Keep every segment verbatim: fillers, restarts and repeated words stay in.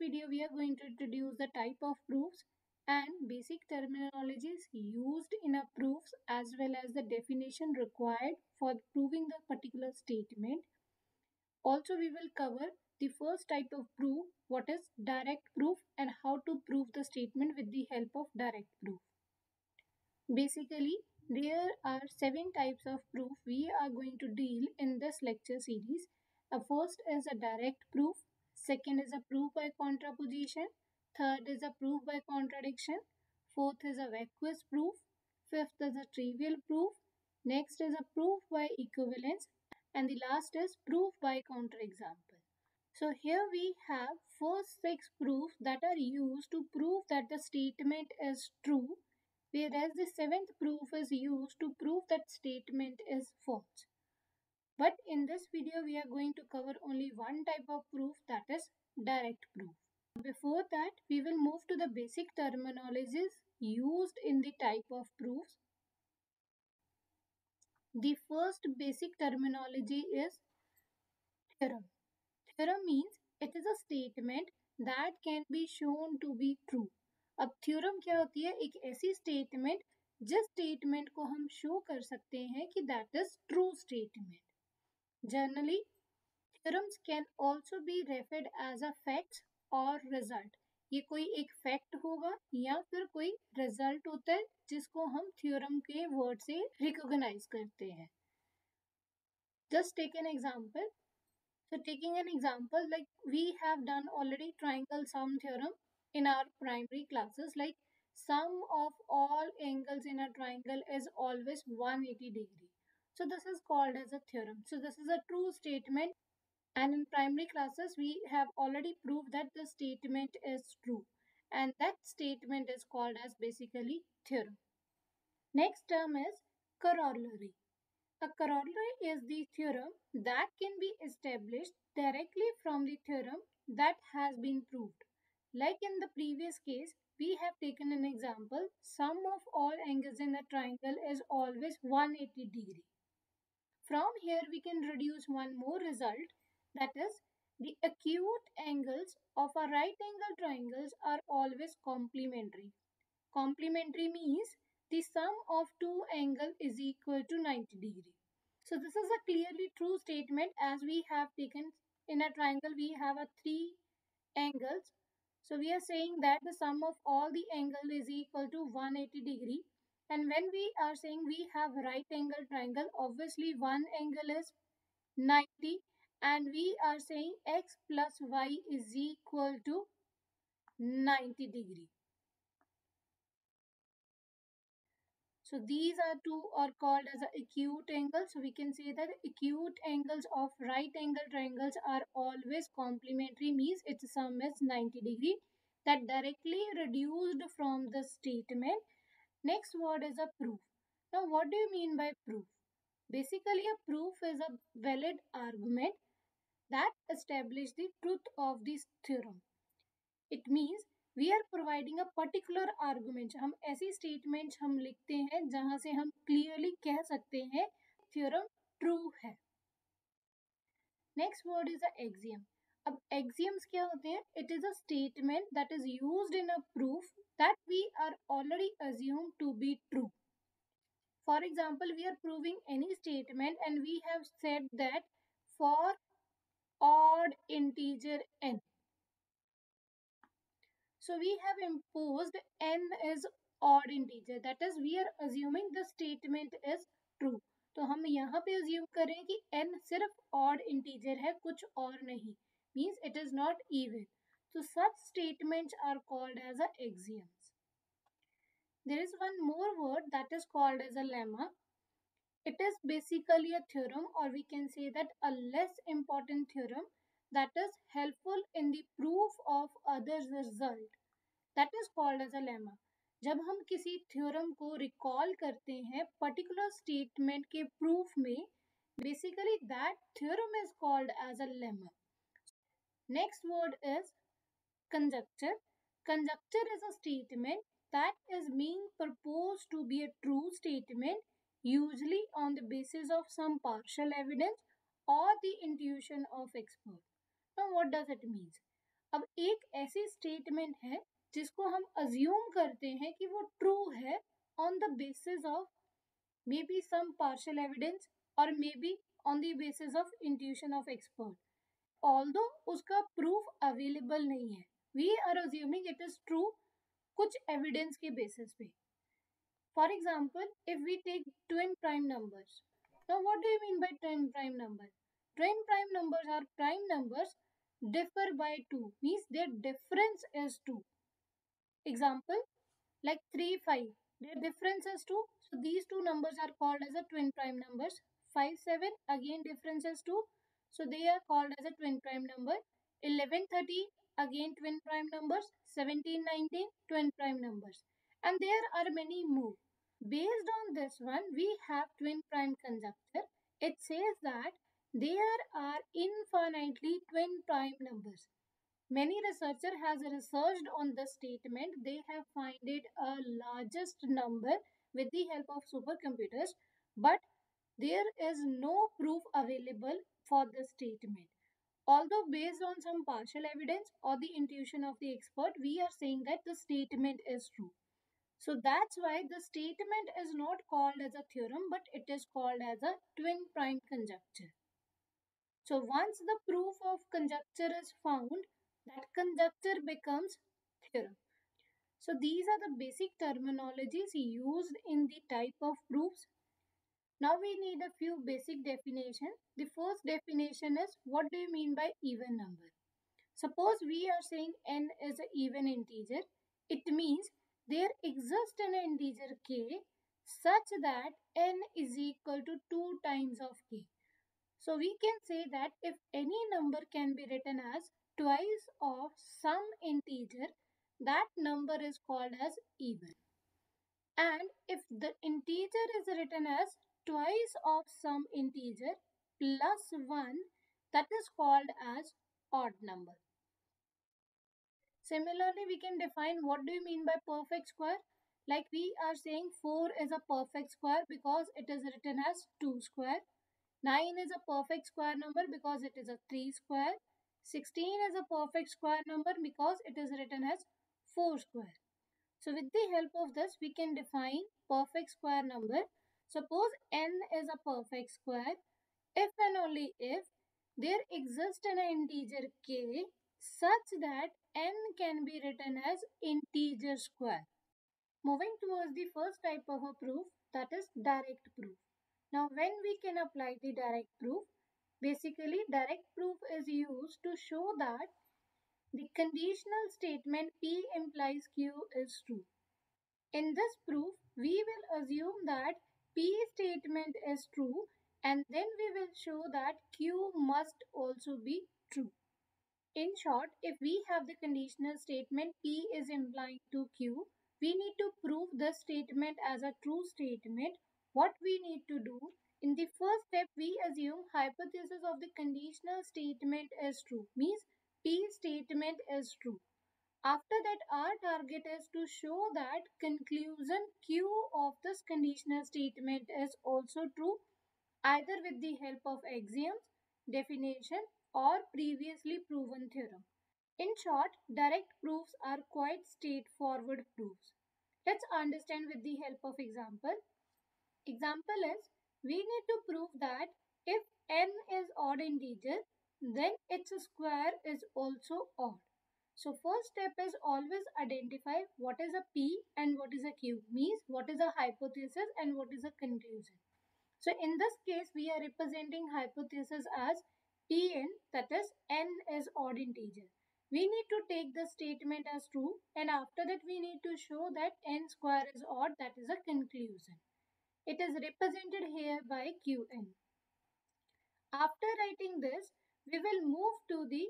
video, we are going to introduce the type of proofs and basic terminologies used in a proofs, as well as the definition required for proving the particular statement. Also, we will cover the first type of proof, what is direct proof, and how to prove the statement with the help of direct proof. Basically, there are seven types of proof we are going to deal in this lecture series. The first is a direct proof, second is a proof by contraposition, third is a proof by contradiction, fourth is a vacuous proof, fifth is a trivial proof, next is a proof by equivalence, and the last is proof by counterexample. So here we have first six proofs that are used to prove that the statement is true, whereas the seventh proof is used to prove that statement is false. But in this video, we are going to cover only one type of proof, that is direct proof. Before that, we will move to the basic terminologies used in the type of proofs. The first basic terminology is theorem. Theorem means it is a statement that can be shown to be true. अब theorem क्या होती है? एक ऐसी statement जिस statement को हम show कर सकते हैं कि that is true statement. Generally, theorems can also be referred as a fact or result. ये कोई एक fact होगा या फिर कोई result होता है जिसको हम theorem के word से recognize करते हैं. Just take an example. So taking an example, like we have done already triangle sum theorem in our primary classes, like sum of all angles in a triangle is always one hundred eighty degree. So this is called as a theorem. So this is a true statement, and in primary classes we have already proved that the statement is true, and that statement is called as basically theorem. Next term is corollary. A corollary is the theorem that can be established directly from the theorem that has been proved. Like in the previous case, we have taken an example, sum of all angles in a triangle is always one hundred eighty degree. From here, we can reduce one more result, that is, the acute angles of a right angle triangles are always complementary. Complementary means the sum of two angles is equal to ninety degree. So this is a clearly true statement, as we have taken in a triangle we have a three angles. So we are saying that the sum of all the angles is equal to one hundred eighty degree. And when we are saying we have right angle triangle, obviously one angle is ninety, and we are saying x plus y is equal to ninety degree. So these are two are called as acute angles. So we can say that acute angles of right angle triangles are always complementary, means its sum is ninety degree. That directly reduced from the statement. Next word is a proof. Now what do you mean by proof? Basically, a proof is a valid argument that establishes the truth of this theorem. It means we are providing a particular argument. हम ऐसी statements हम लिखते हैं जहाँ से हम clearly कह सकते हैं theorem true है. Next word is a axiom. अब axioms क्या होते हैं? It is a statement that is used in a proof that we are already assumed to be true. For example, we are proving any statement and we have said that for odd integer n. So we have imposed n is odd integer. That is, we are assuming the statement is true. तो हम यहाँ पे assume करें कि n सिर्फ odd integer है, कुछ और नहीं. Means it is not even. So such statements are called as a axioms. There is one more word that is called as a lemma. It is basically a theorem, or we can say that a less important theorem that is helpful in the proof of others' result. That is called as a lemma. जब हम किसी theorem को recall करते हैं particular statement के proof में, basically that theorem is called as a lemma. Next word is conjecture. Conjecture is a statement that is being proposed to be a true statement, usually on the basis of some partial evidence or the intuition of expert. Now what does it mean? अब एक ऐसी statement है जिसको हम assume करते हैं कि वो ट्रू है on the basis of maybe some partial evidence और maybe on the basis of intuition of expert, although उसका प्रूफ अवेलेबल नहीं है. We are assuming it is true कुछ एविडेंस के बेसिस पे. For example if we take twin prime numbers, now what do you mean by twin prime numbers? Twin prime numbers are prime numbers differ by two, means their difference is two. Example like three, five, their difference is two, so these two numbers are called as a twin prime numbers. Five, seven, again difference is two, so they are called as a twin prime number. Eleven, thirteen, again twin prime numbers. Seventeen, nineteen, twin prime numbers, and there are many more. Based on this one we have twin prime conjecture. It says that there are infinitely twin prime numbers. Many researchers has researched on this statement. They have found it a largest number with the help of supercomputers, but there is no proof available for this statement. Although based on some partial evidence or the intuition of the expert, we are saying that the statement is true. So that's why the statement is not called as a theorem, but it is called as a twin prime conjecture. So once the proof of conjecture is found, that conjecture becomes theorem. So these are the basic terminologies used in the type of proofs. Now we need a few basic definitions. The first definition is, what do you mean by even number? Suppose we are saying n is an even integer. It means there exists an integer k such that n is equal to two times of k. So we can say that if any number can be written as twice of some integer, that number is called as even. And if the integer is written as twice of some integer plus one, that is called as odd number. Similarly, we can define what do you mean by perfect square. Like we are saying four is a perfect square because it is written as two square. nine is a perfect square number because it is a three square. sixteen is a perfect square number because it is written as four square. So with the help of this, we can define perfect square number. Suppose n is a perfect square if and only if there exists an integer k such that n can be written as integer square. Moving towards the first type of a proof, that is direct proof. Now when we can apply the direct proof? Basically direct proof is used to show that the conditional statement P implies Q is true. In this proof we will assume that P statement is true and then we will show that Q must also be true. In short, if we have the conditional statement P is implying to Q, we need to prove this statement as a true statement. What we need to do, in the first step we assume hypothesis of the conditional statement is true, means P statement is true. After that our target is to show that conclusion Q of this conditional statement is also true, either with the help of axioms, definition or previously proven theorem. In short, direct proofs are quite straightforward proofs. Let's understand with the help of example. Example is, we need to prove that if n is odd integer, then its square is also odd. So first step is always identify what is a P and what is a Q, means what is a hypothesis and what is a conclusion. So in this case we are representing hypothesis as P n, that is n is odd integer. We need to take the statement as true and after that we need to show that n square is odd, that is a conclusion. It is represented here by Q n. After writing this, we will move to the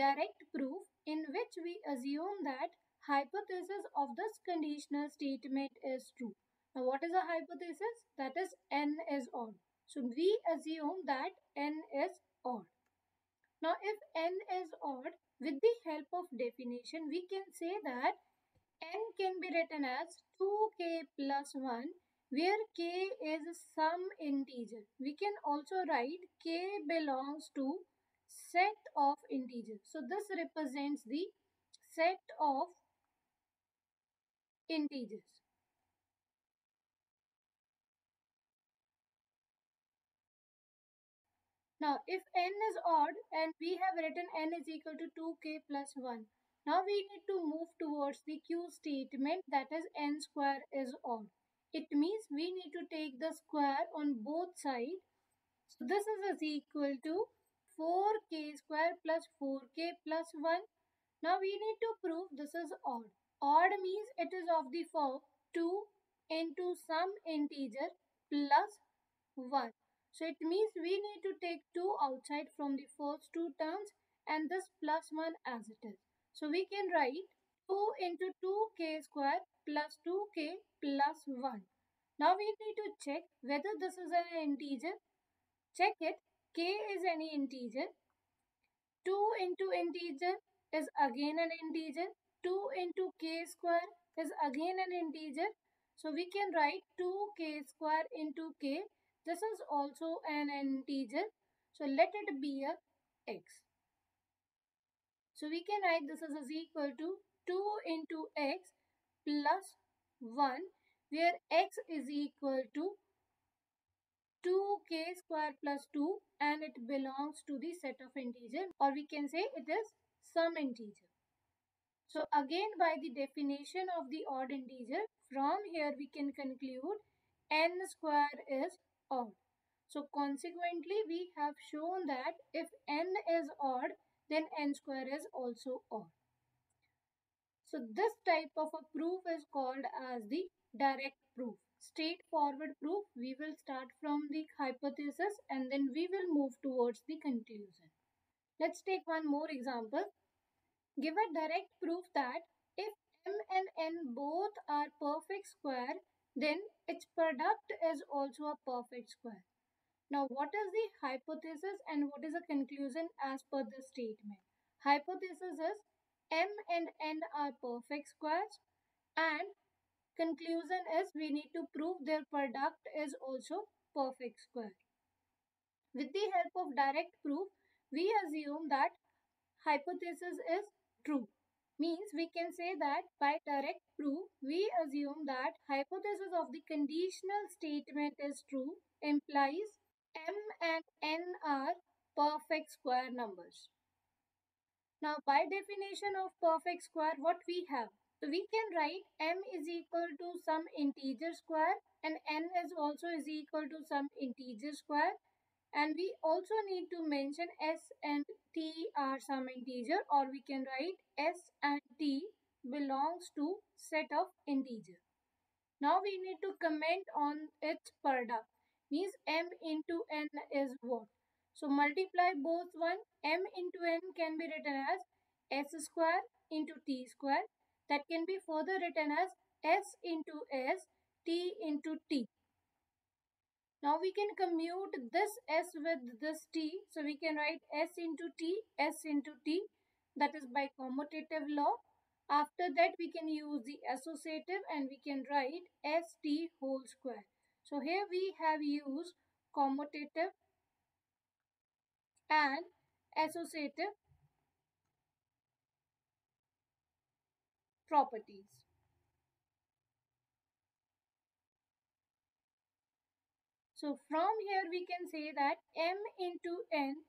direct proof in which we assume that hypothesis of this conditional statement is true. Now what is a hypothesis? That is n is odd. So we assume that n is odd. Now if n is odd, with the help of definition, we can say that n can be written as two k plus one, where k is some integer. We can also write k belongs to set of integers. So this represents the set of integers. Now if n is odd and we have written n is equal to two k plus one. Now we need to move towards the Q statement, that is n square is odd. It means we need to take the square on both sides. So this is equal to four k square plus four k plus one. Now we need to prove this is odd. Odd means it is of the form two into some integer plus one. So it means we need to take two outside from the first two terms and this plus one as it is. So we can write two into two k square plus two k plus one. Now we need to check whether this is an integer. Check it. K is any integer. two into integer is again an integer. two into k square is again an integer. So we can write two k square into k. This is also an integer. So let it be a x. So we can write this is equal to two into x plus one, where x is equal to two k square plus two and it belongs to the set of integer, or we can say it is some integer. So again, by the definition of the odd integer, from here we can conclude n square is odd. So consequently, we have shown that if n is odd, then n square is also odd. So this type of a proof is called as the direct proof. Straightforward proof, we will start from the hypothesis and then we will move towards the conclusion. Let's take one more example. Give a direct proof that if m and n both are perfect square, then its product is also a perfect square. Now, what is the hypothesis and what is the conclusion as per the statement? Hypothesis is m and n are perfect squares, and conclusion is we need to prove their product is also perfect square. With the help of direct proof, we assume that hypothesis is true. Means we can say that by direct proof, we assume that hypothesis of the conditional statement is true, implies m and n are perfect square numbers. Now, by definition of perfect square, what we have? So we can write m is equal to some integer square and n is also is equal to some integer square. And we also need to mention s and t are some integer, or we can write s and t belongs to set of integer. Now we need to comment on its product. Means m into n is what? So multiply both one. M into n can be written as s square into t square. That can be further written as s into s, t into t. Now we can commute this s with this t. So we can write s into t, s into t. That is by commutative law. After that we can use the associative and we can write st whole square. So here we have used commutative and associative properties. So from here we can say that m into n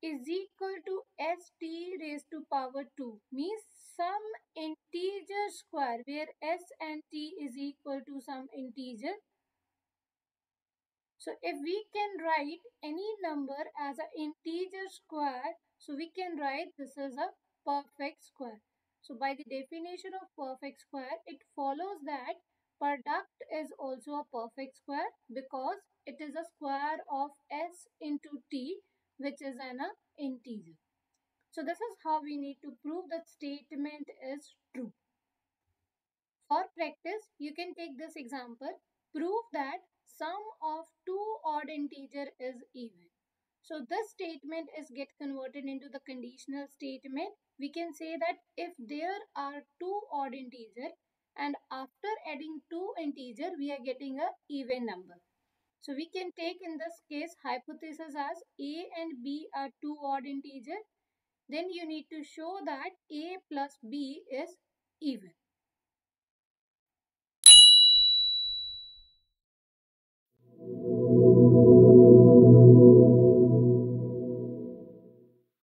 is equal to st raised to power two. Means some integer square where s and t is equal to some integer. So if we can write any number as an integer square, so we can write this is a perfect square. So by the definition of perfect square, it follows that product is also a perfect square because it is a square of s into t, which is an uh, integer. So this is how we need to prove that statement is true. For practice, you can take this example. Prove that sum of two odd integer is even. So this statement is get converted into the conditional statement. We can say that if there are two odd integer, and after adding two integer, we are getting an even number. So we can take in this case hypothesis as A and B are two odd integers. Then you need to show that A plus B is even.